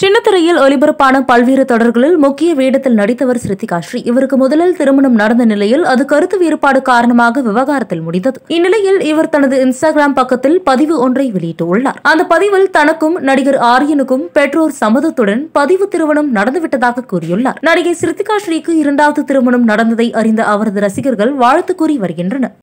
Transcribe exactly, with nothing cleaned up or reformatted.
சின்னத்திரையில் ஒலிபரப்பான பல்வேறு தொடர்களில் முக்கிய வேடத்தில் நடித்தவர் ஸ்ருத்திகாஸ்ரீ. இவருக்கு முதலில் திருமணம் நடந்த நிலையில் அது கருத்து வேறுபாடு காரணமாக விவகாரத்தில் முடிந்தது. இந்நிலையில் இவர் தனது இன்ஸ்டாகிராம் பக்கத்தில் பதிவு ஒன்றை வெளியிட்டுள்ளார். அந்த பதிவில் தனக்கும் நடிகர் ஆரியனுக்கும் பெற்றோர் சம்மதத்துடன் பதிவு திருமணம் நடந்துவிட்டதாக கூறியுள்ளார். நடிகை ஸ்ருத்திகாஸ்ரீக்கு இரண்டாவது திருமணம் நடந்ததை அறிந்த அவரது ரசிகர்கள் வாழ்த்து கூறி வருகின்றனர்.